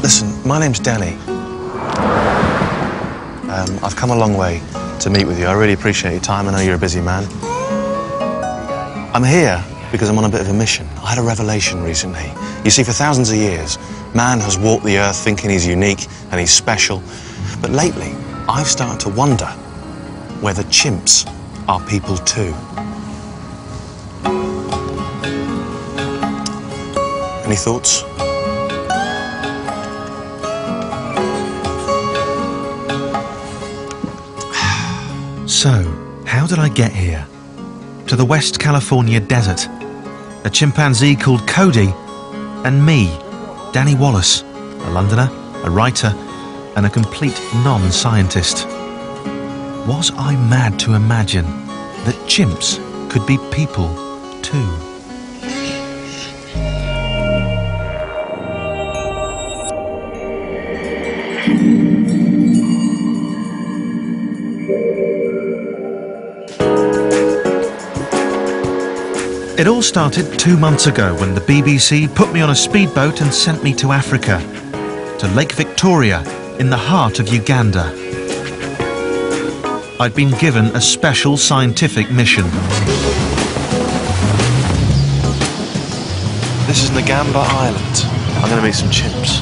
Listen, my name's Danny. I've come a long way to meet with you. I really appreciate your time. I know you're a busy man. I'm here because I'm on a bit of a mission. I had a revelation recently. You see, for thousands of years, man has walked the earth thinking he's unique and he's special. But lately, I've started to wonder whether chimps are people too. Any thoughts? So, how did I get here? To the West California desert, a chimpanzee called Cody, and me, Danny Wallace, a Londoner, a writer, and a complete non-scientist. Was I mad to imagine that chimps could be people too? It all started 2 months ago when the BBC put me on a speedboat and sent me to Africa, to Lake Victoria in the heart of Uganda. I'd been given a special scientific mission. This is Ngamba Island. I'm going to meet some chimps.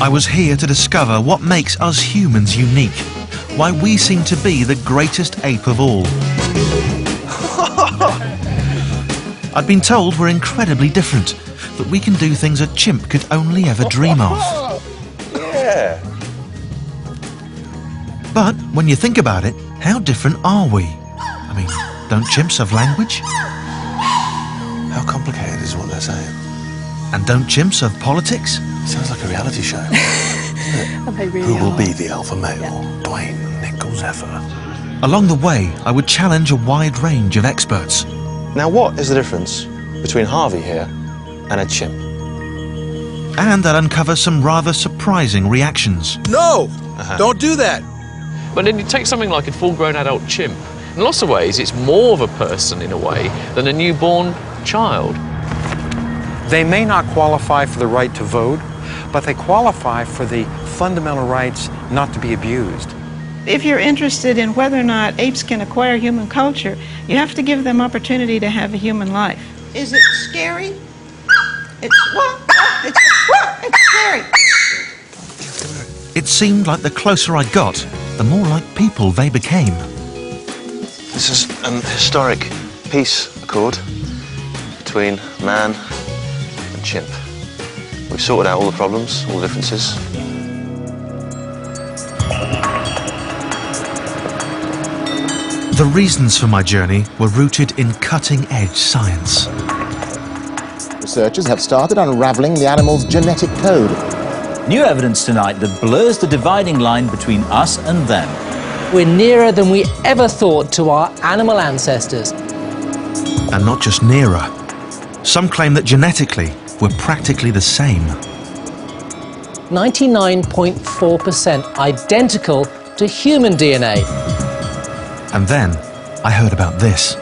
I was here to discover what makes us humans unique, why we seem to be the greatest ape of all. I'd been told we're incredibly different, that we can do things a chimp could only ever dream of. Yeah. But when you think about it, how different are we? I mean, don't chimps have language? How complicated is what they're saying? And don't chimps have politics? Sounds like a reality show. Who will be the alpha male? Yeah. Dwayne, Nick, or Zephyr? Along the way, I would challenge a wide range of experts. Now, what is the difference between Harvey here and a chimp? And I'd uncover some rather surprising reactions. No! Don't do that! But then you take something like a full-grown adult chimp. In lots of ways, it's more of a person, in a way, than a newborn child. They may not qualify for the right to vote, but they qualify for the fundamental rights not to be abused. If you're interested in whether or not apes can acquire human culture, you have to give them opportunity to have a human life. Is it scary? It's scary. It seemed like the closer I got, the more like people they became. This is an historic peace accord between man and chimp. We've sorted out all the problems, all the differences. The reasons for my journey were rooted in cutting-edge science. Researchers have started unravelling the animal's genetic code. New evidence tonight that blurs the dividing line between us and them. We're nearer than we ever thought to our animal ancestors. And not just nearer. Some claim that genetically, we're practically the same. 99.4% identical to human DNA. And then, I heard about this.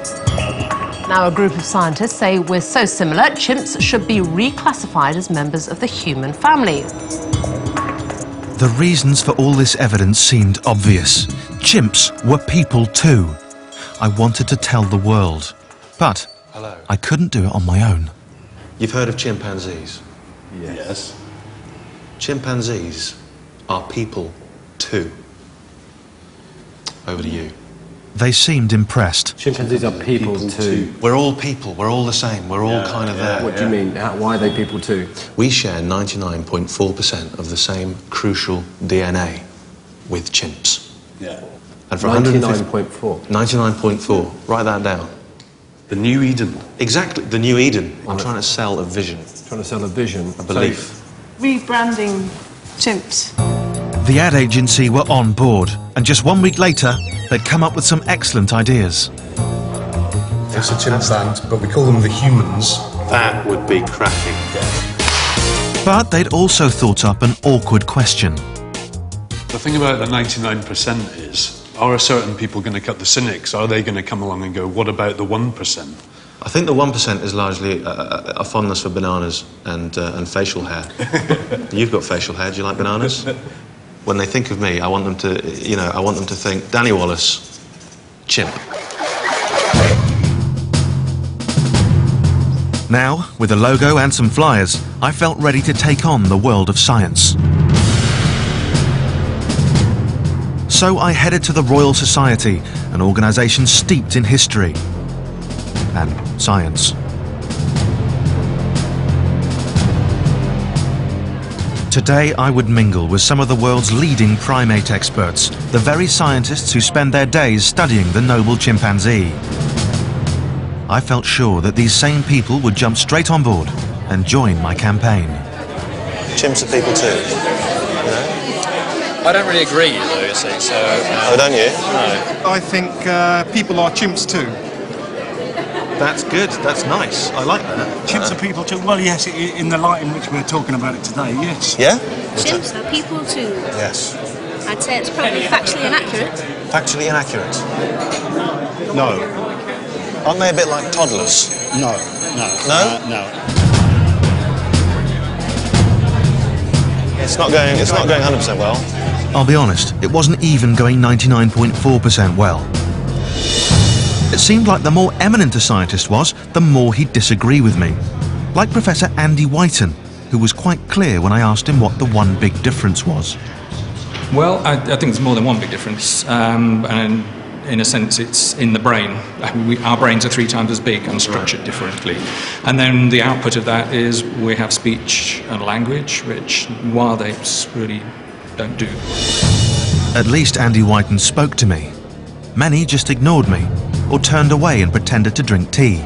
Now a group of scientists say we're so similar, chimps should be reclassified as members of the human family. The reasons for all this evidence seemed obvious. Chimps were people too. I wanted to tell the world, but I couldn't do it on my own. You've heard of chimpanzees? Yes. Chimpanzees are people too. Over to you. They seemed impressed. Chimpanzees are people too. We're all people, we're all the same, we're all kind of there. What do you mean? Why are they people too? We share 99.4% of the same crucial DNA with chimps. Yeah. And for 99.4? 99.4. Write that down. The New Eden. Exactly, the New Eden. I'm trying to sell a vision. Trying to sell a vision. A belief. Rebranding chimps. The ad agency were on board, and just 1 week later, they'd come up with some excellent ideas. It's a chimp land, but we call them the humans. That would be cracking. But they'd also thought up an awkward question. The thing about the 99% is, are certain people going to cut the cynics? Are they going to come along and go, what about the 1%? I think the 1% is largely a fondness for bananas and facial hair. You've got facial hair, do you like bananas? When they think of me, I want them to, you know, I want them to think, Danny Wallace, chimp. Now, with a logo and some flyers, I felt ready to take on the world of science. So I headed to the Royal Society, an organisation steeped in history and science. Today I would mingle with some of the world's leading primate experts, the very scientists who spend their days studying the noble chimpanzee. I felt sure that these same people would jump straight on board and join my campaign. Chimps are people too, you know? I don't really agree, though, you see, so... Oh, don't you? No. I think people are chimps too. That's good, that's nice, I like that. Chimps are people too, well, yes, in the light in which we're talking about it today, yes. Yeah? Chimps are people too. Yes. I'd say it's probably factually inaccurate. Factually inaccurate? No. Aren't they a bit like toddlers? No, no. No? No. It's not going 100% well. I'll be honest, it wasn't even going 99.4% well. It seemed like the more eminent a scientist was, the more he'd disagree with me. Like Professor Andy Whiten, who was quite clear when I asked him what the one big difference was. Well, I think there's more than one big difference. And in a sense, it's in the brain. Our brains are 3 times as big and structured differently. And then the output of that is we have speech and language, which wild apes really don't do. At least Andy Whiten spoke to me. Many just ignored me, or turned away and pretended to drink tea.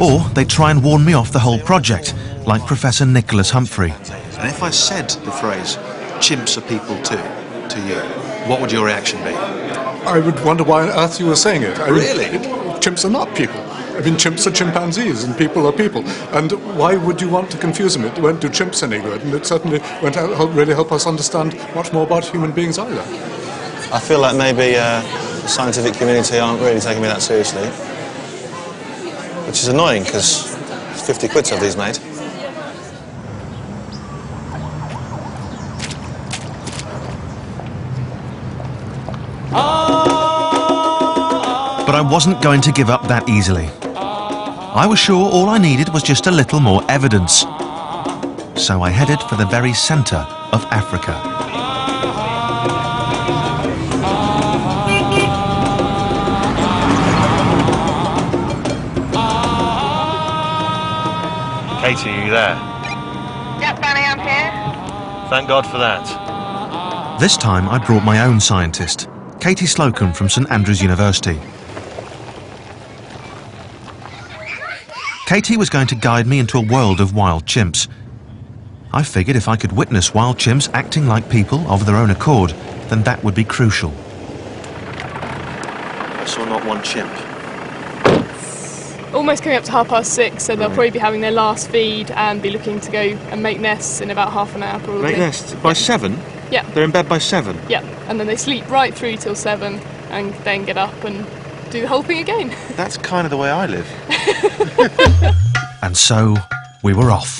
Or they try and warn me off the whole project, like Professor Nicholas Humphrey. And if I said the phrase, chimps are people too, to you, what would your reaction be? I would wonder why on earth you were saying it. Really? Chimps are not people. I mean, chimps are chimpanzees and people are people. And why would you want to confuse them? It won't do chimps any good, and it certainly won't really help us understand much more about human beings either. I feel like maybe the scientific community aren't really taking me that seriously, which is annoying because 50 quids have these made. But I wasn't going to give up that easily. I was sure all I needed was just a little more evidence. So I headed for the very centre of Africa. Katie, are you there? Yep, Danny, I'm here. Thank God for that. This time I brought my own scientist, Katie Slocum from St Andrews University. Katie was going to guide me into a world of wild chimps. I figured if I could witness wild chimps acting like people of their own accord, then that would be crucial. I saw not one chimp. Almost coming up to 6:30, so they'll probably be having their last feed and be looking to go and make nests in about half an hour probably. Make nests? By 7? Yeah. They're in bed by 7? Yeah, and then they sleep right through till 7 and then get up and do the whole thing again. That's kind of the way I live. And so, we were off.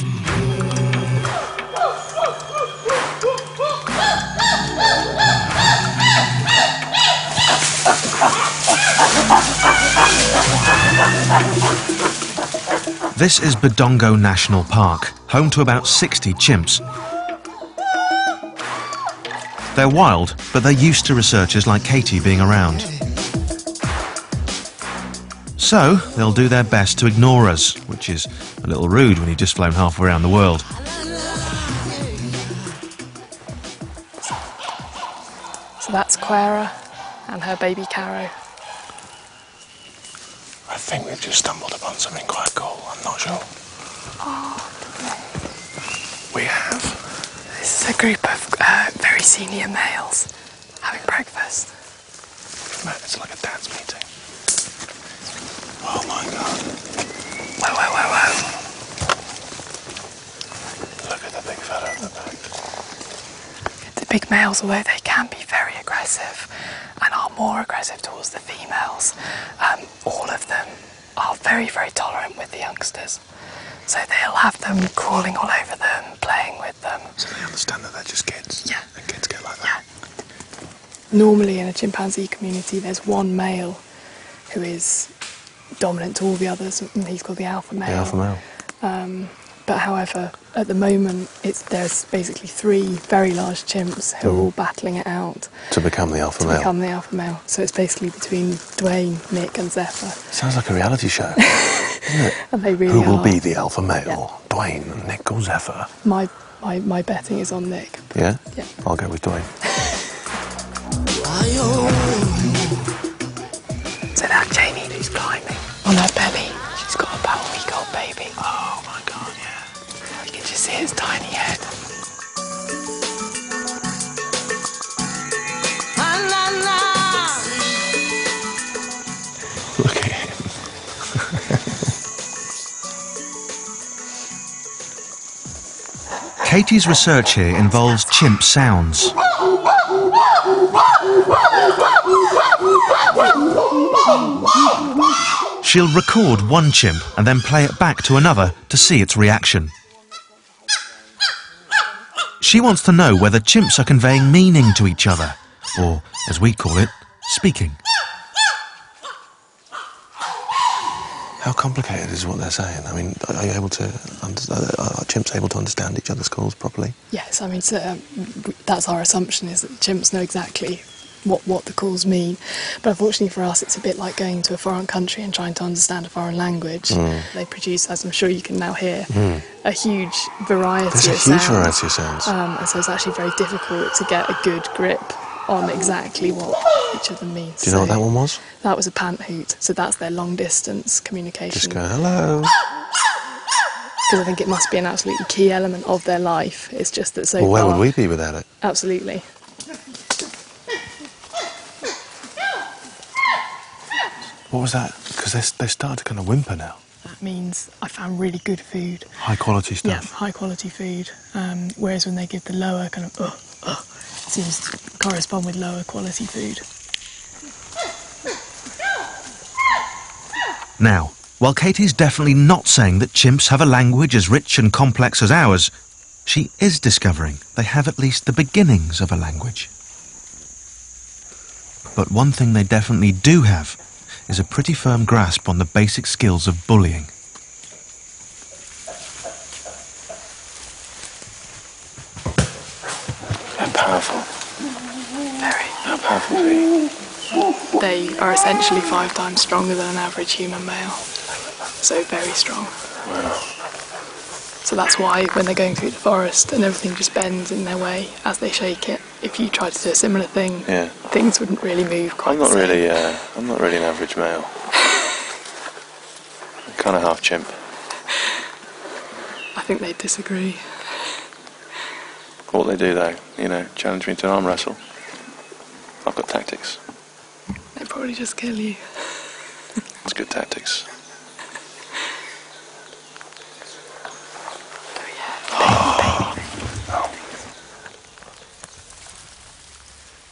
This is Budongo National Park, home to about 60 chimps. They're wild, but they're used to researchers like Katie being around. So, they'll do their best to ignore us, which is a little rude when you've just flown halfway around the world. So that's Clara and her baby Caro. I think we've just stumbled upon something quite cool, I'm not sure. Oh, we have. This is a group of very senior males having breakfast. It's like a dance meeting. Oh my God. Whoa, whoa, whoa, whoa. Look at the big fella at the back. Good to big males, although they can be very aggressive and are more aggressive towards the females, all of them are very, very tolerant with the youngsters. So they'll have them crawling all over them, playing with them. So they understand that they're just kids? Yeah. And kids go like that? Yeah. Normally in a chimpanzee community there's one male who is dominant to all the others, and he's called the alpha male. The alpha male. But however, at the moment, there's basically three very large chimps who are all battling it out. To become the alpha male. To become the alpha male. So it's basically between Dwayne, Nick and Zephyr. Sounds like a reality show, isn't it? And they really Who will be the alpha male? Yeah. Dwayne, Nick or Zephyr? My betting is on Nick. Yeah? Yeah. I'll go with Dwayne. So now Jamie, who's climbing on her belly, she's got about a week-old baby. Oh, my God, yeah. See his tiny head. Look at him. Katie's research here involves chimp sounds. She'll record one chimp and then play it back to another to see its reaction. She wants to know whether chimps are conveying meaning to each other, or, as we call it, speaking. How complicated is what they're saying? I mean, are you able to? Are chimps able to understand each other's calls properly? Yes, I mean, so, that's our assumption, is that chimps know exactly what the calls mean. But unfortunately for us, it's a bit like going to a foreign country and trying to understand a foreign language. They produce, as I'm sure you can now hear, a huge variety of sounds. And so it's actually very difficult to get a good grip on exactly what each of them means. Do you know what that one was? That was a panthoot. So that's their long distance communication. Just go, hello. Because I think it must be an absolutely key element of their life. It's just that so where would we be without it? Absolutely. What was that? Because they started to kind of whimper now. That means I found really good food. High quality stuff. Yeah, high quality food. Whereas when they give the lower kind of, it seems to correspond with lower quality food. Now, while Katie's definitely not saying that chimps have a language as rich and complex as ours, she is discovering they have at least the beginnings of a language. But one thing they definitely do have is a pretty firm grasp on the basic skills of bullying. They're powerful. Very. How powerful are they? They are essentially 5 times stronger than an average human male. So very strong. Wow. So that's why when they're going through the forest and everything just bends in their way as they shake it. If you tried to do a similar thing, things wouldn't really move quite the same. I'm not really an average male. I'm kind of half chimp. I think they disagree. What they do though, you know, challenge me to an arm wrestle. I've got tactics. They'd probably just kill you. It's good tactics.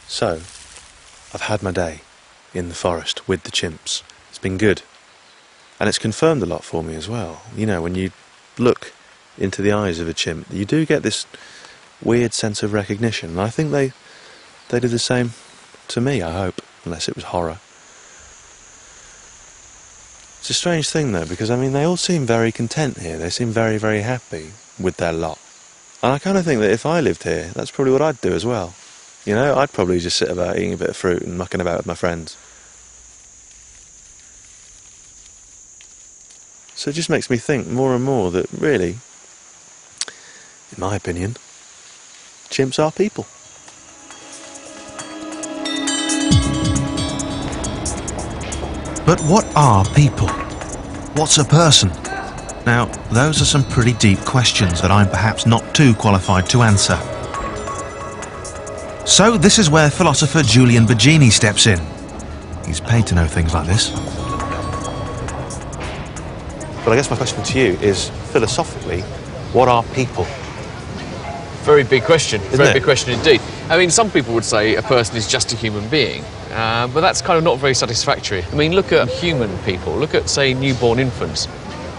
So, I've had my day in the forest with the chimps. It's been good. And it's confirmed a lot for me as well. You know, when you look into the eyes of a chimp, you do get this weird sense of recognition. And I think they do the same to me, I hope, unless it was horror. It's a strange thing, though, because, I mean, they all seem very content here. They seem very, very happy with their lot. And I kind of think that if I lived here, that's probably what I'd do as well. You know, I'd probably just sit about eating a bit of fruit and mucking about with my friends. So it just makes me think more and more that really, in my opinion, chimps are people. But what are people? What's a person? Now, those are some pretty deep questions that I'm perhaps not too qualified to answer. So this is where philosopher Julian Baggini steps in. He's paid to know things like this. But I guess my question to you is, philosophically, what are people? Very big question. Isn't it? Very big question indeed. I mean, some people would say a person is just a human being, but that's kind of not very satisfactory. I mean, look at human people. Look at, say, newborn infants.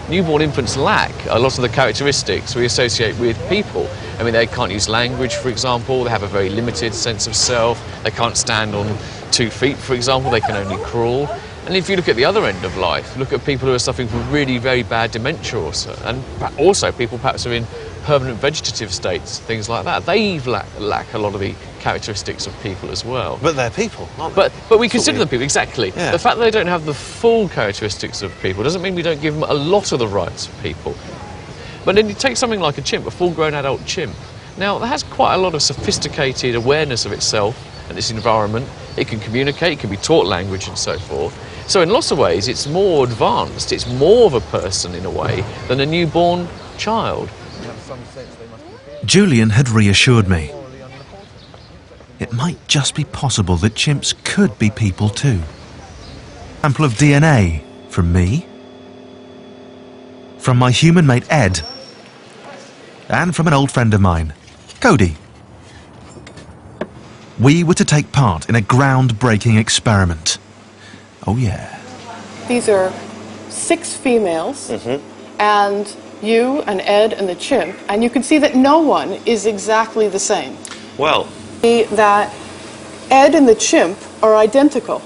Newborn infants lack a lot of the characteristics we associate with people. I mean, they can't use language, for example. They have a very limited sense of self. They can't stand on 2 feet, for example. They can only crawl. And if you look at the other end of life, look at people who are suffering from really very bad dementia also, and also people perhaps who are in permanent vegetative states, things like that. They lack a lot of the characteristics of people as well. But they're people, aren't they? But we consider them people, exactly. Yeah. The fact that they don't have the full characteristics of people doesn't mean we don't give them a lot of the rights of people. But then you take something like a chimp, a full-grown adult chimp. Now, that has quite a lot of sophisticated awareness of itself and its environment. It can communicate, it can be taught language and so forth. So in lots of ways, it's more advanced. It's more of a person, in a way, than a newborn child. Julian had reassured me. It might just be possible that chimps could be people too. Sample of DNA from me, from my human mate Ed, and from an old friend of mine, Cody. We were to take part in a groundbreaking experiment. Oh, yeah. These are 6 females, and you and Ed and the chimp, and you can see that no one is exactly the same. Well. That Ed and the chimp are identical.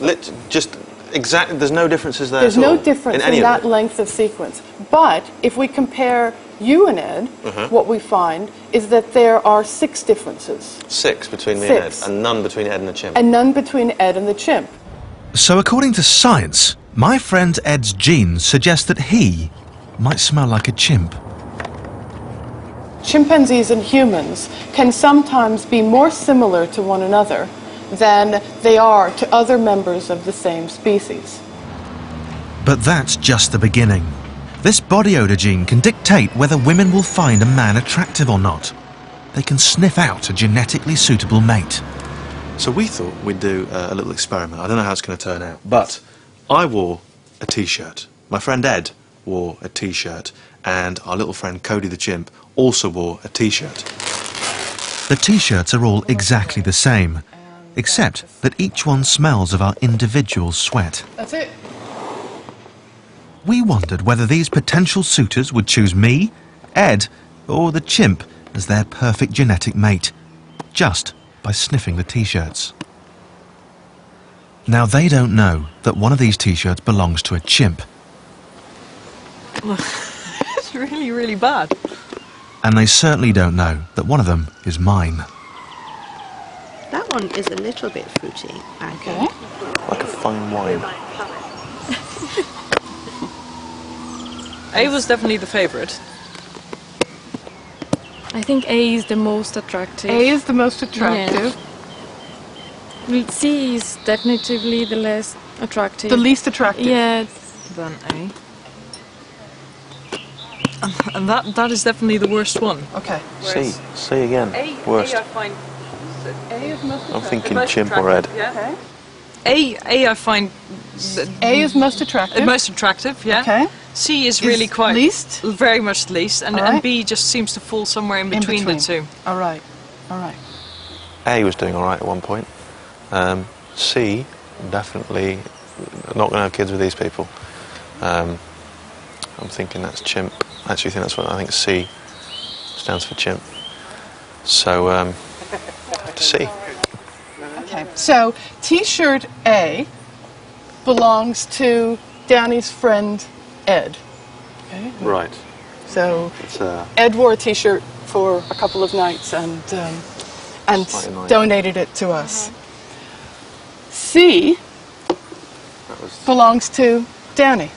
There's no differences there. There's no difference in that length of sequence. But if we compare you and Ed, what we find is that there are 6 differences. 6 between me and Ed, and none between Ed and the chimp. And none between Ed and the chimp. So according to science, my friend Ed's genes suggest that he might smell like a chimp. Chimpanzees and humans can sometimes be more similar to one another than they are to other members of the same species. But that's just the beginning. This body odor gene can dictate whether women will find a man attractive or not. They can sniff out a genetically suitable mate. So we thought we'd do a little experiment. I don't know how it's going to turn out, but I wore a T-shirt. My friend Ed wore a T-shirt, and our little friend Cody the chimp also wore a T-shirt. The T-shirts are all exactly the same, except that each one smells of our individual sweat. That's it. We wondered whether these potential suitors would choose me, Ed, or the chimp as their perfect genetic mate, just by sniffing the T-shirts. Now they don't know that one of these T-shirts belongs to a chimp. It's really, really bad. And they certainly don't know that one of them is mine. That one is a little bit fruity, I think. Like a fine wine. A was definitely the favourite. I think A is the most attractive. A is the most attractive. Yeah. C is definitely the less attractive. The least attractive. Yeah, than A. And that is definitely the worst one. Okay. C again. Worst. A I find. A is most attractive. I'm thinking chimp or Ed. Yeah. Okay. A I find. A is most attractive. Most attractive. Yeah. Okay. C is really quite least, very much the least, and B just seems to fall somewhere in between the two. All right, all right. A was doing all right at one point. C, definitely not going to have kids with these people. I'm thinking that's chimp. I actually think that's what I think. C stands for chimp. So have to see. Okay. So T-shirt A belongs to Danny's friend Ed. Okay. Right. So Ed wore a T-shirt for a couple of nights and donated it to us. C belongs to Danny.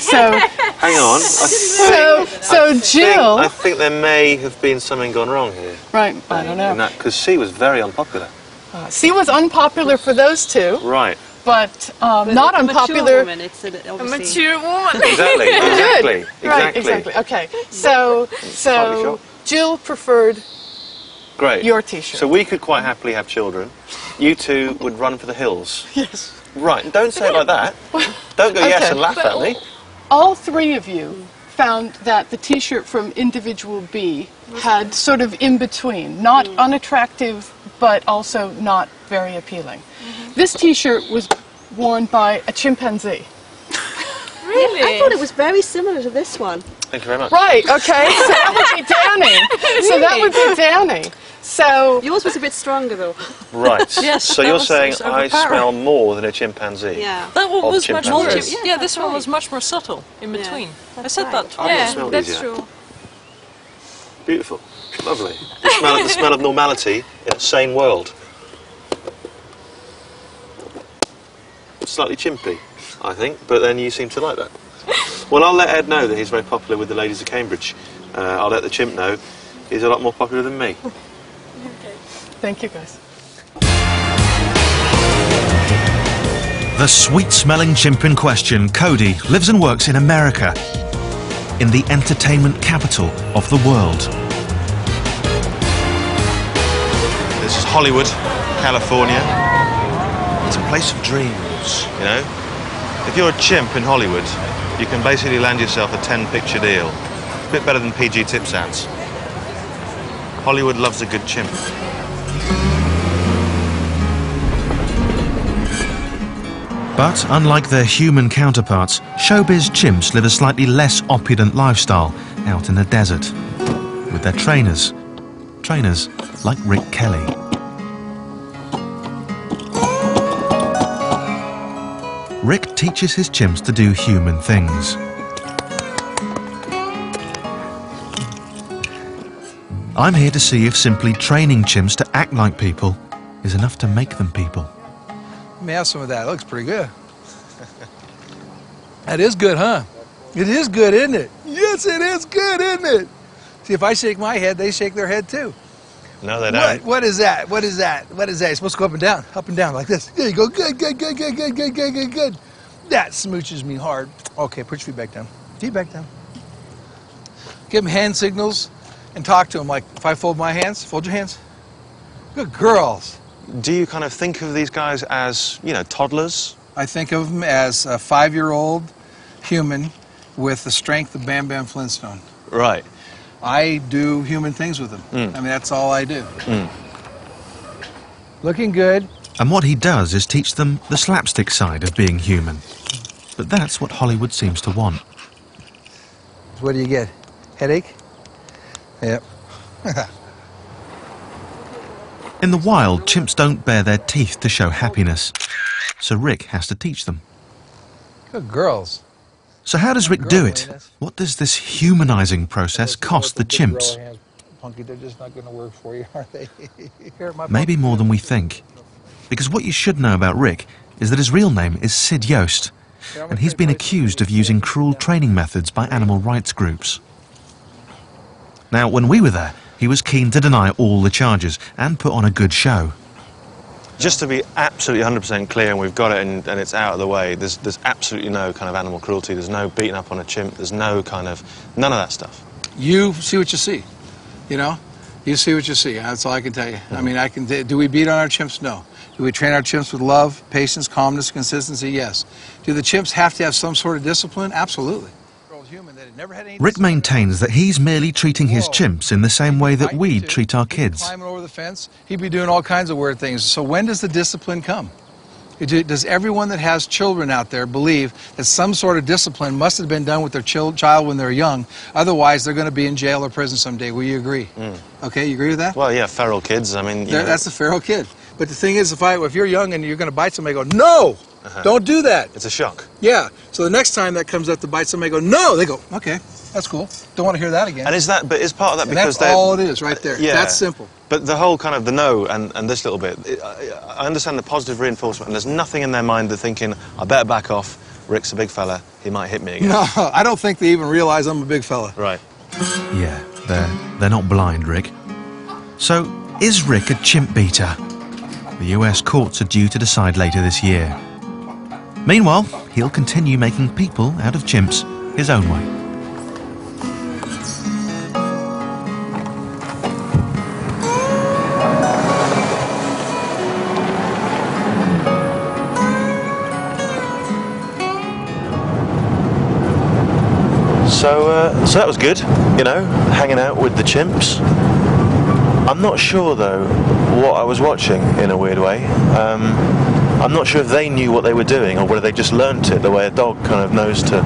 So hang on. Jill. I think there may have been something gone wrong here. Right. I don't know. Because C was very unpopular. C was unpopular for those two. Right. But not unpopular. A mature woman. Exactly. Exactly. Right. Exactly. Okay. So Jill preferred. Great. Your T-shirt. So we could quite happily have children. You two would run for the hills. Yes. Right. Don't say it like that. Don't go yes and laugh at me. All three of you found that the T-shirt from Individual B had sort of in between, not unattractive, but also not very appealing. Mm-hmm. This T-shirt was worn by a chimpanzee. Really? I thought it was very similar to this one. Thank you very much. Right, okay, so that would be Downy. So that would be Downy. So yours was a bit stronger, though. Right. Yes. So you're saying so I smell more than a chimpanzee. Yeah. That one was much more. Yeah, this one was much more subtle in between. Yeah, I said that. Yeah, that's true. Beautiful, lovely. The smell of normality in a sane world. Slightly chimpy, I think, but then you seem to like that. Well, I'll let Ed know that he's very popular with the ladies of Cambridge. I'll let the chimp know he's a lot more popular than me. Thank you, guys. The sweet-smelling chimp in question, Cody, lives and works in America, in the entertainment capital of the world. This is Hollywood, California. It's a place of dreams, you know. If you're a chimp in Hollywood, you can basically land yourself a 10-picture deal. A bit better than PG tip sounds. Hollywood loves a good chimp. But unlike their human counterparts, showbiz chimps live a slightly less opulent lifestyle out in the desert with their trainers. Trainers like Rick Kelly. Rick teaches his chimps to do human things. I'm here to see if simply training chimps to act like people is enough to make them people. Let me have some of that. It looks pretty good. That is good, huh? It is good, isn't it? Yes, it is good, isn't it? See, if I shake my head, they shake their head too. No, they don't. What is that? What is that? What is that? You're supposed to go up and down like this. There you go. Good, good, good, good, good, good, good, good, good. That smooches me hard. Okay, put your feet back down. Feet back down. Give them hand signals and talk to them. Like, if I fold my hands, fold your hands. Good girls. Do you kind of think of these guys as, you know, toddlers? I think of them as a 5-year-old human with the strength of Bam Bam Flintstone. Right. I do human things with them. I mean, that's all I do. Looking good. And what he does is teach them the slapstick side of being human. But that's what Hollywood seems to want. What do you get? Headache? Yep. In the wild, chimps don't bare their teeth to show happiness, so Rick has to teach them. Good girls. So how does Rick do it? What does this humanizing process cost the chimps? They're just not going to work for you, are they? Maybe more than we think. Because what you should know about Rick is that his real name is Sid Yost, and he's been accused of using cruel training methods by animal rights groups. Now, when we were there, he was keen to deny all the charges and put on a good show. Just to be absolutely 100% clear, and we've got it and it's out of the way, there's absolutely no kind of animal cruelty, there's no beating up on a chimp, there's no kind of, none of that stuff. You see what you see, you know? You see what you see, that's all I can tell you. I mean, I can, do we beat on our chimps? No. Do we train our chimps with love, patience, calmness, consistency? Yes. Do the chimps have to have some sort of discipline? Absolutely. Rick maintains that he's merely treating his chimps in the same way that we treat our kids. Climbing over the fence, he'd be doing all kinds of weird things. So when does the discipline come? Does everyone that has children out there believe that some sort of discipline must have been done with their child when they're young? Otherwise, they're going to be in jail or prison someday. Will you agree? Okay, you agree with that? Well, yeah, feral kids. I mean, that's a feral kid. But the thing is, if you're young and you're going to bite somebody, go, no! Don't do that. It's a shock. Yeah. So the next time that comes up to bite somebody, go, no! They go, okay, that's cool. Don't want to hear that again. And is that, but is part of that because that's all it is right there. Yeah. That's simple. But the whole kind of the no and this little bit, I understand the positive reinforcement and there's nothing in their mind they're thinking, I better back off, Rick's a big fella, he might hit me again. No, I don't think they even realise I'm a big fella. Right. Yeah, they're not blind, Rick. So, is Rick a chimp beater? The US courts are due to decide later this year. Meanwhile, he'll continue making people out of chimps his own way. So So that was good, you know, hanging out with the chimps. I'm not sure though what I was watching in a weird way. I'm not sure if they knew what they were doing or whether they just learnt it the way a dog kind of knows to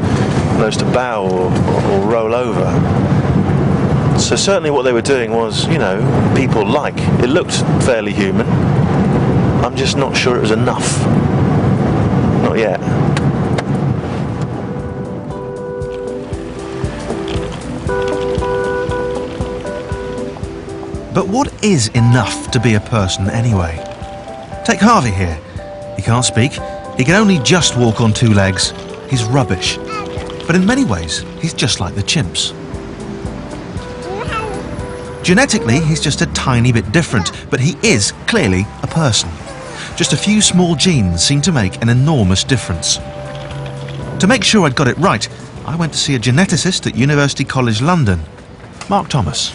bow or roll over. So certainly what they were doing was, you know, people-like. It looked fairly human. I'm just not sure it was enough. Not yet. But what is enough to be a person anyway? Take Harvey here. He can't speak. He can only just walk on two legs. He's rubbish. But in many ways, he's just like the chimps. Genetically, he's just a tiny bit different, but he is clearly a person. Just a few small genes seem to make an enormous difference. To make sure I'd got it right, I went to see a geneticist at University College London, Mark Thomas.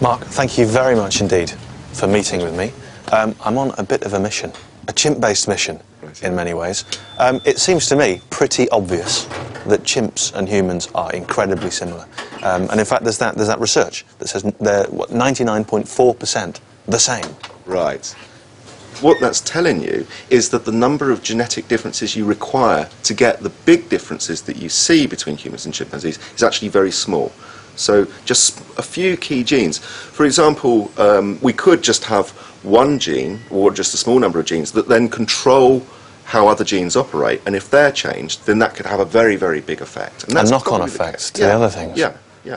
Mark, thank you very much indeed for meeting with me. I'm on a bit of a mission, a chimp-based mission in many ways. It seems to me pretty obvious that chimps and humans are incredibly similar. And in fact, there's that research that says they're 99.4% the same. Right. What that's telling you is that the number of genetic differences you require to get the big differences that you see between humans and chimpanzees is actually very small. So just a few key genes. For example, we could just have one gene, or just a small number of genes, that then control how other genes operate, and if they're changed, then that could have a very, very big effect. And that's a knock-on effect to the other things. Yeah.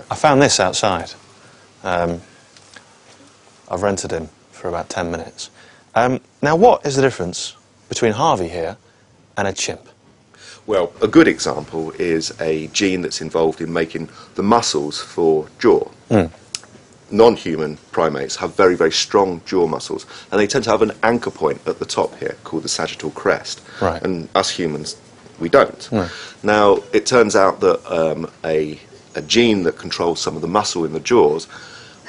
I found this outside. I've rented him for about 10 minutes. Now, what is the difference between Harvey here and a chimp? Well, a good example is a gene that's involved in making the muscles for jaw. Non-human primates have very, very strong jaw muscles, and they tend to have an anchor point at the top here called the sagittal crest. Right. And us humans, we don't. Now, it turns out that a gene that controls some of the muscle in the jaws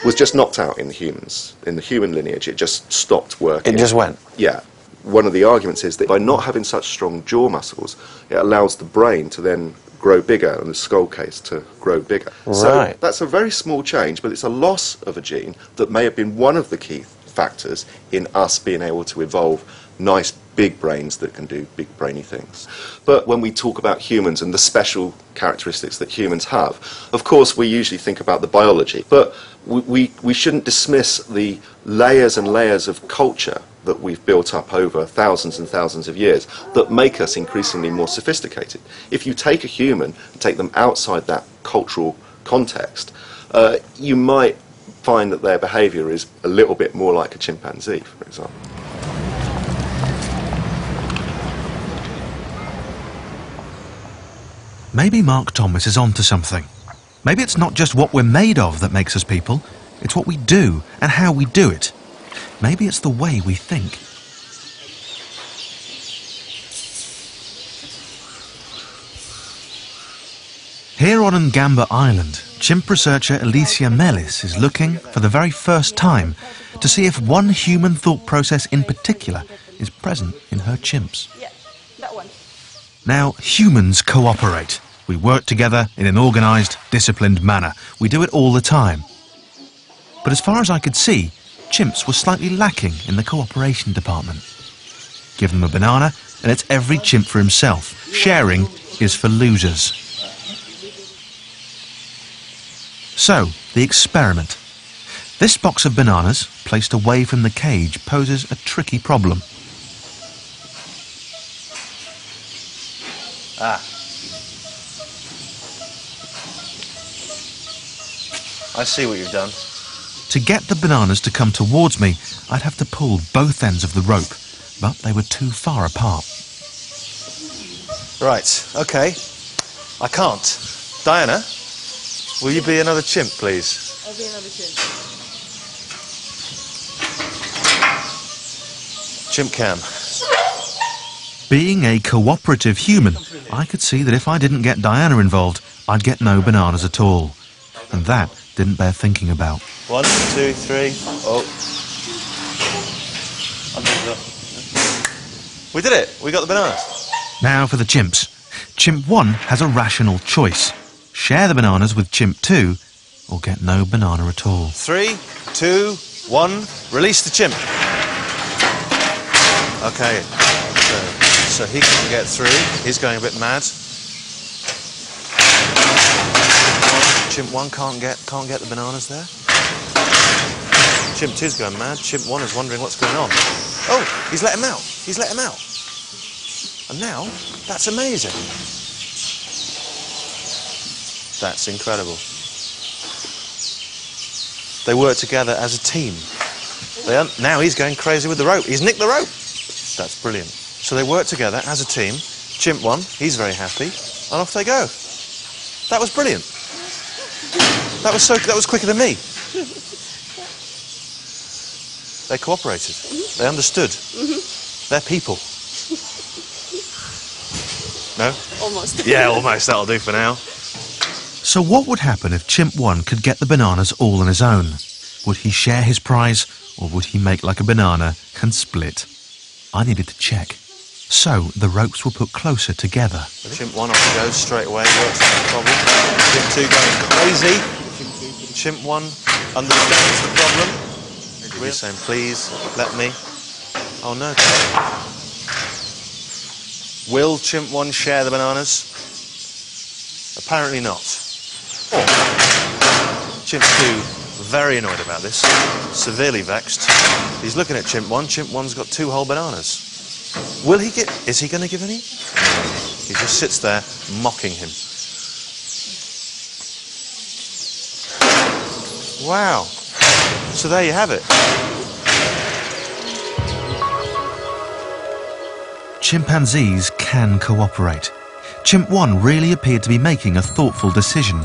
was just knocked out in the humans, in the human lineage. It just stopped working. It just went? Yeah. One of the arguments is that by not having such strong jaw muscles, it allows the brain to then grow bigger and the skull case to grow bigger. Right. So that's a very small change, but it's a loss of a gene that may have been one of the key factors in us being able to evolve nice big brains that can do big brainy things. But when we talk about humans and the special characteristics that humans have, of course we usually think about the biology, but we shouldn't dismiss the layers and layers of culture that we've built up over thousands and thousands of years that make us increasingly more sophisticated. If you take a human and take them outside that cultural context, you might find that their behaviour is a little bit more like a chimpanzee, for example. Maybe Mark Thomas is onto something. Maybe it's not just what we're made of that makes us people, it's what we do and how we do it. Maybe it's the way we think. Here on Ngamba Island, chimp researcher Alicia Melis is looking, for the very first time, to see if one human thought process in particular is present in her chimps. Yeah, that one. Now, humans cooperate. We work together in an organised, disciplined manner. We do it all the time. But as far as I could see, chimps were slightly lacking in the cooperation department. Give them a banana and it's every chimp for himself. Sharing is for losers. So, the experiment. This box of bananas, placed away from the cage, poses a tricky problem. I see what you've done. To get the bananas to come towards me, I'd have to pull both ends of the rope, but they were too far apart. Right, okay. I can't. Diana, will you be another chimp, please? I'll be another chimp. Chimp cam. Being a cooperative human, I could see that if I didn't get Diana involved, I'd get no bananas at all. And that didn't bear thinking about. 1, 2, 3, oh. We did it, we got the bananas. Now for the chimps. Chimp 1 has a rational choice. Share the bananas with chimp 2 or get no banana at all. 3, 2, 1, release the chimp. Okay, so he can't get through. He's going a bit mad. Chimp 1 can't get the bananas there. Chimp 2's going mad. Chimp 1 is wondering what's going on. Oh, he's let him out. He's let him out. And now, that's amazing. That's incredible. They work together as a team. Now he's going crazy with the rope. He's nicked the rope. That's brilliant. So they work together as a team. Chimp 1, he's very happy, and off they go. That was brilliant. That was quicker than me. They cooperated. They understood. They're people. No? Almost. Yeah, almost. That'll do for now. So what would happen if Chimp 1 could get the bananas all on his own? Would he share his prize, or would he make like a banana and split? I needed to check. So the ropes were put closer together. Chimp 1 off he goes straight away, works the problem. Chimp 2 going crazy. Chimp 1 understands the problem. We're saying, please, let me. Oh no. Will Chimp 1 share the bananas? Apparently not. Oh. Chimp 2. Very annoyed about this, severely vexed. He's looking at Chimp 1. Chimp 1's got 2 whole bananas. Will he get... is he going to give any? He just sits there, mocking him. Wow. So there you have it. Chimpanzees can cooperate. Chimp 1 really appeared to be making a thoughtful decision.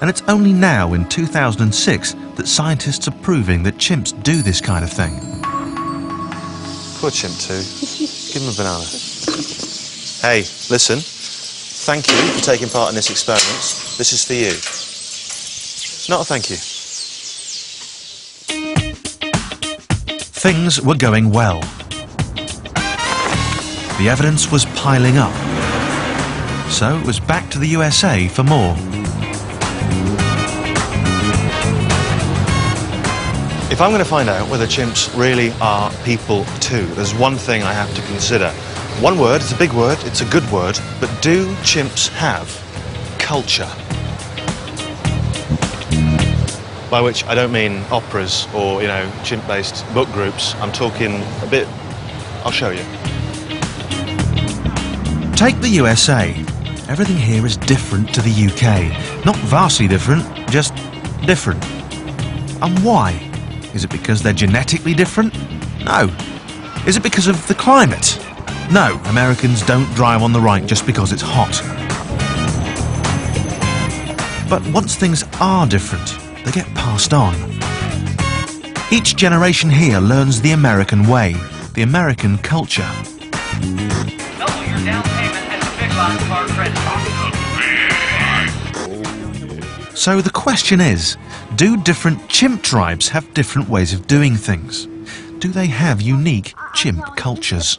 And it's only now, in 2006, that scientists are proving that chimps do this kind of thing. Poor Chimp 2. Give him a banana. Hey, listen. Thank you for taking part in this experiment. This is for you. Not a thank you. Things were going well. The evidence was piling up. So it was back to the USA for more. If I'm going to find out whether chimps really are people too, there's one thing I have to consider. One word, it's a big word, it's a good word, but do chimps have culture? By which I don't mean operas or, you know, chimp-based book groups. I'm talking a bit... I'll show you. Take the USA. Everything here is different to the UK. Not vastly different, just different. And why? Is it because they're genetically different? No. Is it because of the climate? No, Americans don't drive on the right just because it's hot. But once things are different, they get passed on. Each generation here learns the American way, the American culture. Double your down payment at the big box bar credit card. So the question is, do different chimp tribes have different ways of doing things? Do they have unique chimp cultures?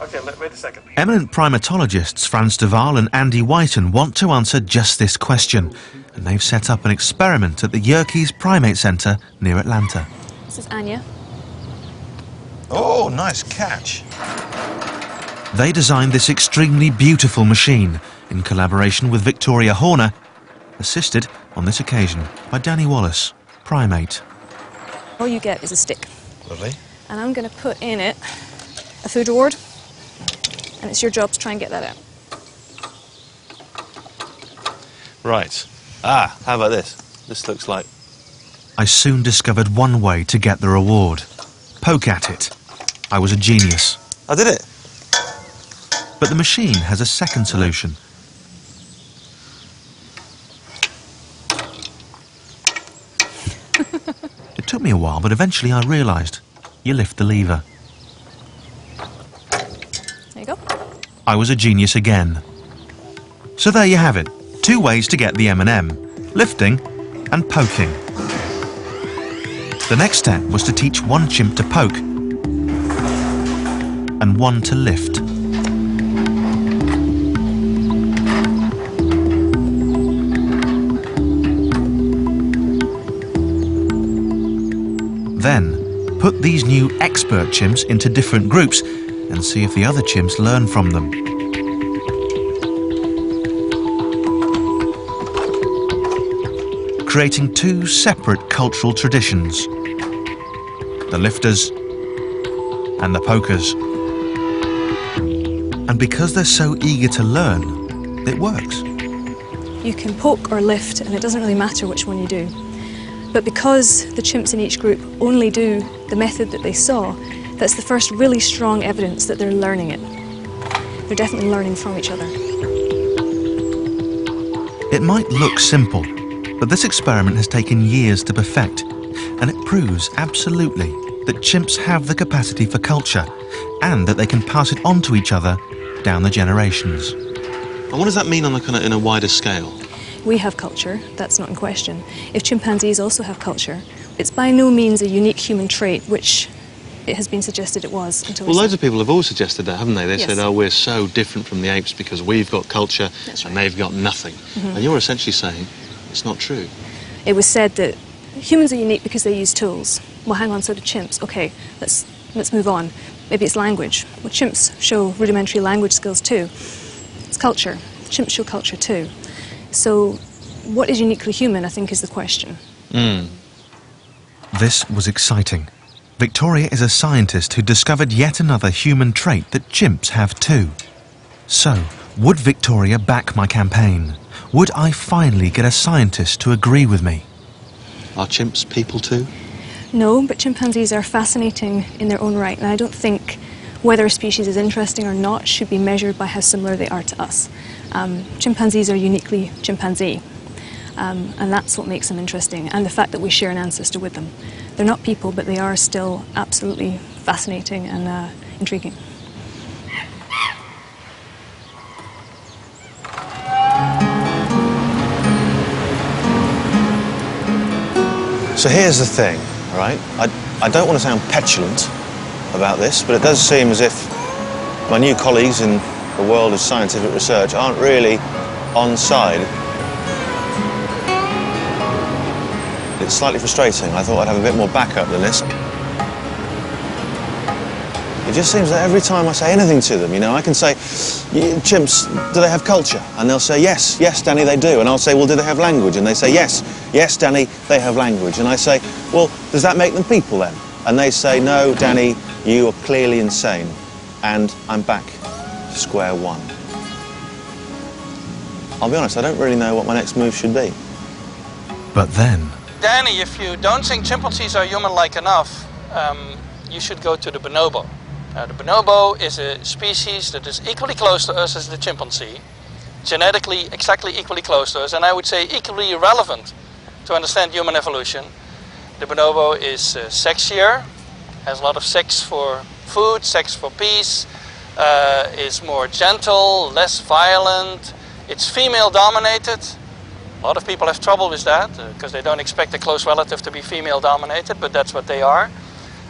Okay, wait a second. Eminent primatologists Franz De Waal and Andy Whiten want to answer just this question, and they've set up an experiment at the Yerkes Primate Center near Atlanta. This is Anya. Oh, nice catch. They designed this extremely beautiful machine in collaboration with Victoria Horner, assisted on this occasion by Danny Wallace, primate. All you get is a stick. Lovely. And I'm going to put in it a food reward, and it's your job to try and get that out. Right. Ah, how about this? This looks like... I soon discovered one way to get the reward. Poke at it. I was a genius. I did it. But the machine has a second solution. It took me a while, but eventually I realised. You lift the lever. There you go. I was a genius again. So there you have it. 2 ways to get the M&M. Lifting and poking. The next step was to teach one chimp to poke and one to lift. Then, put these new expert chimps into different groups and see if the other chimps learn from them. Creating two separate cultural traditions, the lifters and the pokers. And because they're so eager to learn, it works. You can poke or lift, and it doesn't really matter which one you do. But because the chimps in each group only do the method that they saw, that's the first really strong evidence that they're learning it. They're definitely learning from each other. It might look simple, but this experiment has taken years to perfect, and it proves absolutely that chimps have the capacity for culture, and that they can pass it on to each other down the generations. And what does that mean on a kind of in a wider scale? We have culture, that's not in question. If chimpanzees also have culture, it's by no means a unique human trait, which it has been suggested it was until... Well, loads of people have all suggested that, haven't they? They said, oh, we're so different from the apes because we've got culture and they've got nothing. And you're essentially saying it's not true. It was said that humans are unique because they use tools. Well, hang on, so do chimps. Okay, let's move on. Maybe it's language. Well, chimps show rudimentary language skills too. It's culture. Chimps show culture too. So, what is uniquely human, I think, is the question. This was exciting. Victoria is a scientist who discovered yet another human trait that chimps have too. So, would Victoria back my campaign? Would I finally get a scientist to agree with me? Are chimps people too? No, but chimpanzees are fascinating in their own right, and I don't think whether a species is interesting or not should be measured by how similar they are to us. Chimpanzees are uniquely chimpanzee, and that's what makes them interesting, and the fact that we share an ancestor with them. They're not people, but they are still absolutely fascinating and intriguing. So here's the thing, all right? I don't want to sound petulant about this, but it does seem as if my new colleagues in the world of scientific research aren't really on side. It's slightly frustrating. I thought I'd have a bit more backup than this. It just seems that every time I say anything to them, you know, I can say, chimps, do they have culture? And they'll say, yes, yes, Danny, they do. And I'll say, well, do they have language? And they say, yes, yes, Danny, they have language. And I say, well, does that make them people then? And they say, no, Danny, you are clearly insane. And I'm back to square one. I'll be honest, I don't really know what my next move should be. But then... Danny, if you don't think chimpanzees are human-like enough, you should go to the bonobo. Now, the bonobo is a species that is equally close to us as the chimpanzee, genetically exactly equally close to us, and I would say equally relevant to understand human evolution. The bonobo is sexier, has a lot of sex for food, sex for peace, is more gentle, less violent. It's female-dominated. A lot of people have trouble with that because they don't expect a close relative to be female-dominated, but that's what they are.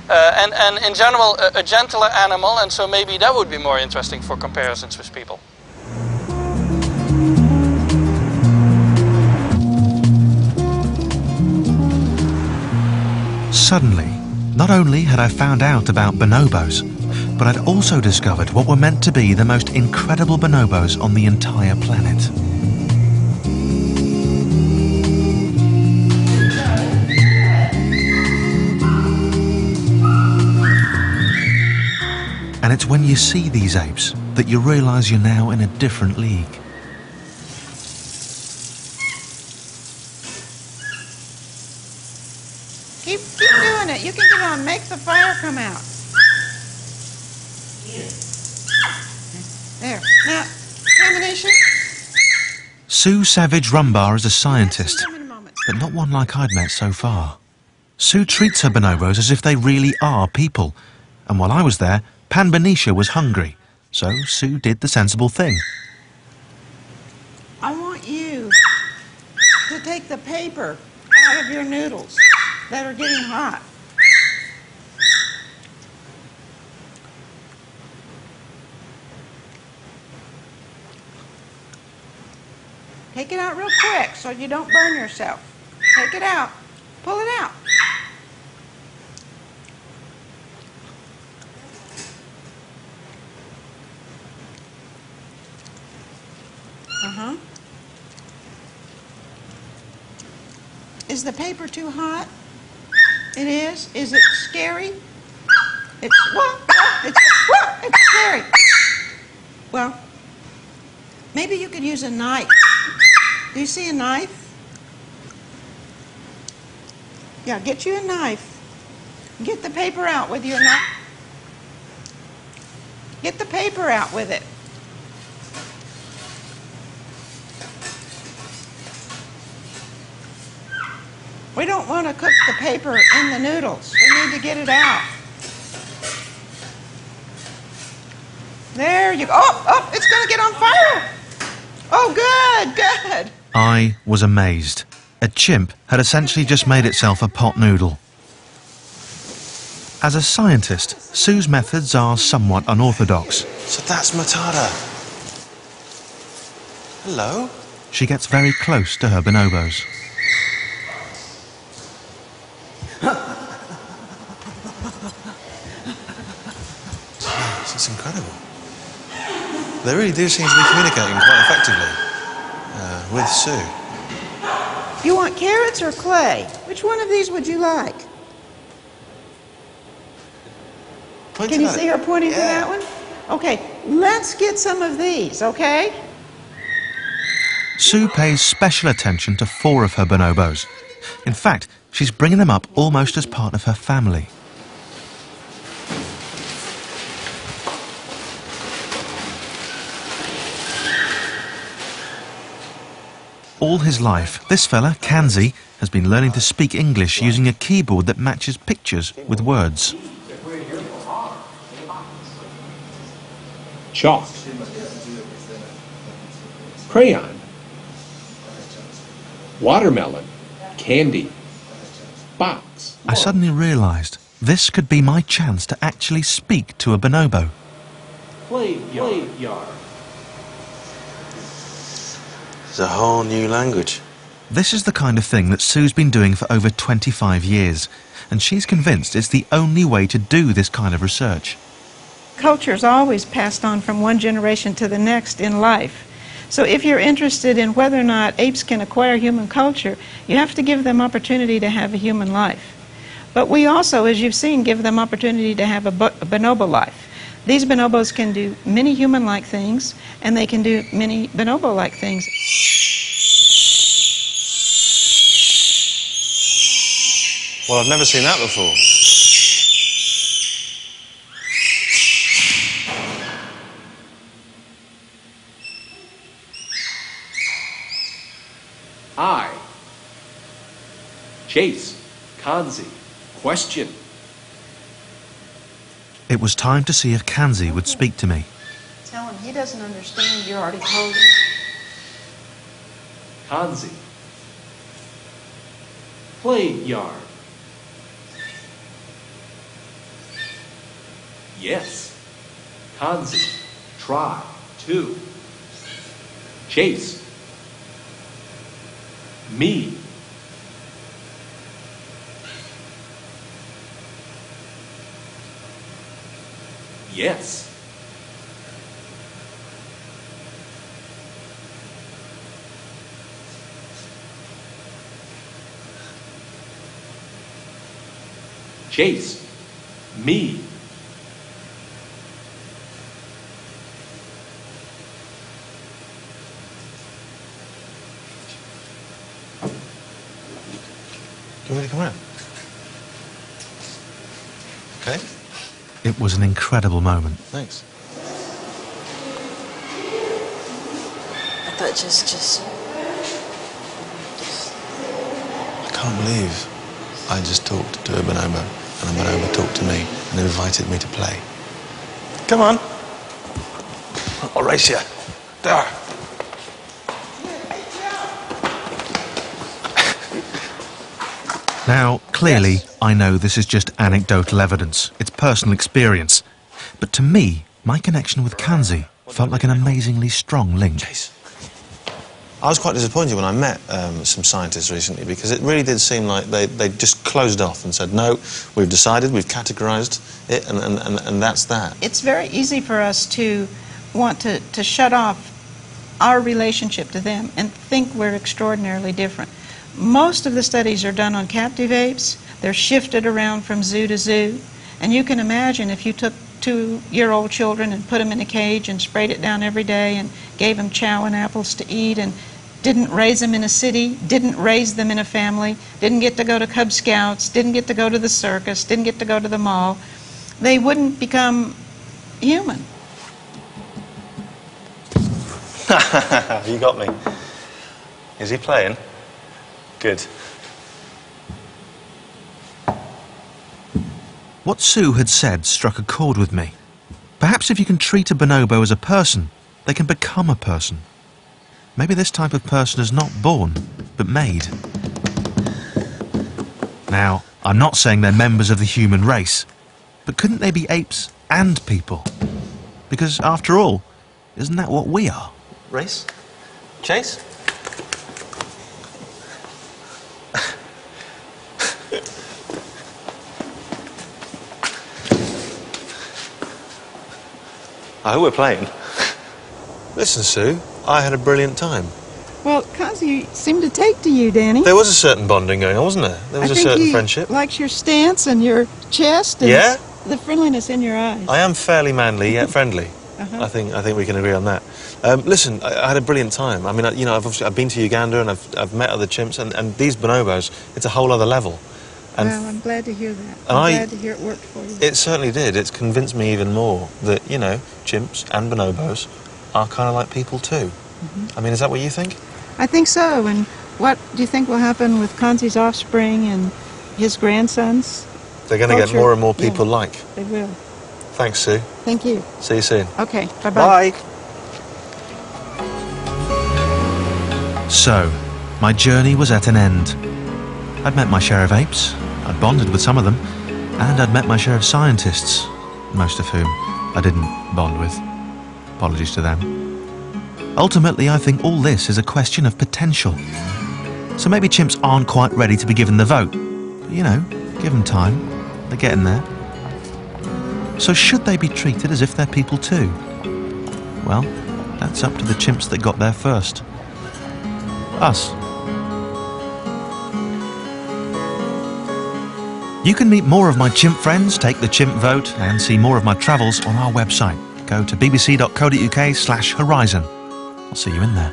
And in general, a gentler animal, and so maybe that would be more interesting for comparisons with people. Suddenly, not only had I found out about bonobos, but I'd also discovered what were meant to be the most incredible bonobos on the entire planet. And it's when you see these apes that you realize you're now in a different league. Keep doing it. You can get on. Make the fire come out. There. Now, combination. Sue Savage-Rumbaugh is a scientist, but not one like I'd met so far. Sue treats her bonobos as if they really are people. And while I was there, Panbanisha was hungry, so Sue did the sensible thing. I want you to take the paper out of your noodles that are getting hot. Take it out real quick so you don't burn yourself. Take it out. Pull it out. Uh-huh. Is the paper too hot? It is? Is it scary? It's what? It's scary. Well, maybe you could use a knife. Do you see a knife? Yeah, get you a knife. Get the paper out with your knife. Get the paper out with it. We don't want to cook the paper in the noodles. We need to get it out. There you go. Oh, oh, it's going to get on fire. Oh, good, good. I was amazed. A chimp had essentially just made itself a pot noodle. As a scientist, Sue's methods are somewhat unorthodox. So that's Matata. Hello? She gets very close to her bonobos. It's incredible. They really do seem to be communicating quite effectively with Sue. You want carrots or clay? Which one of these would you like? Can you see her pointing to that one? Okay, let's get some of these, okay? Sue pays special attention to 4 of her bonobos. In fact, she's bringing them up almost as part of her family. All his life, this fella, Kanzi, has been learning to speak English using a keyboard that matches pictures with words. Chalk. Crayon. Watermelon. Candy. Box. I suddenly realised this could be my chance to actually speak to a bonobo. Play yard. It's a whole new language. This is the kind of thing that Sue's been doing for over 25 years, and she's convinced it's the only way to do this kind of research. Culture's always passed on from one generation to the next in life. So if you're interested in whether or not apes can acquire human culture, you have to give them opportunity to have a human life. But we also, as you've seen, give them opportunity to have a bonobo life. These bonobos can do many human-like things, and they can do many bonobo-like things. Well, I've never seen that before. I. Chase. Kanzi. Question. It was time to see if Kanzi would speak to me. Tell him he doesn't understand. You already told him. Kanzi. Play yard. Yes. Kanzi. Try. 2. Chase. Me. Yes. Chase. Me. Do you want me to come out? Okay. It was an incredible moment. Thanks. But I can't believe I just talked to a bonobo, and a bonobo talked to me and invited me to play. Come on. I'll race you. There. Now, clearly, yes. I know this is just anecdotal evidence. It's personal experience. But to me, my connection with Kanzi felt like an amazingly strong link. Jeez. I was quite disappointed when I met some scientists recently, because it really did seem like they just closed off and said, no, we've decided, we've categorised it, and that's that. It's very easy for us to want to shut off our relationship to them and think we're extraordinarily different. Most of the studies are done on captive apes. They're shifted around from zoo to zoo. And you can imagine if you took two-year-old children and put them in a cage and sprayed it down every day and gave them chow and apples to eat and didn't raise them in a city, didn't raise them in a family, didn't get to go to Cub Scouts, didn't get to go to the circus, didn't get to go to the mall, they wouldn't become human. Have you got me? Is he playing? Good. What Sue had said struck a chord with me. Perhaps if you can treat a bonobo as a person, they can become a person. Maybe this type of person is not born, but made. Now, I'm not saying they're members of the human race, but couldn't they be apes and people? Because after all, isn't that what we are? Race? Chase? I hope we're playing. Listen, Sue, I had a brilliant time. Well, Kanzi seemed to take to you, Danny. There was a certain bonding going on, wasn't there? There was a certain friendship. Likes your stance and your chest and the friendliness in your eyes. I am fairly manly yet friendly. I think we can agree on that. Listen, I had a brilliant time. I mean, you know, I've been to Uganda and I've met other chimps and these bonobos. It's a whole other level. And well, I'm glad to hear that. I'm glad to hear it worked for you. It certainly did. It's convinced me even more that, you know, chimps and bonobos are kind of like people too. I mean, is that what you think? I think so. And what do you think will happen with Kanzi's offspring and his grandsons? They're going to get more and more people like. They will. Thanks, Sue. Thank you. See you soon. Okay, bye-bye. Bye. So, my journey was at an end. I'd met my share of apes, I'd bonded with some of them, and I'd met my share of scientists, most of whom I didn't bond with. Apologies to them. Ultimately, I think all this is a question of potential. So maybe chimps aren't quite ready to be given the vote. But, you know, give them time. They're getting there. So should they be treated as if they're people too? Well, that's up to the chimps that got there first. Us. You can meet more of my chimp friends, take the chimp vote, and see more of my travels on our website. Go to bbc.co.uk/horizon. I'll see you in there.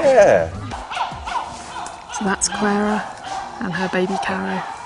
Yeah. So that's Clara and her baby Caro.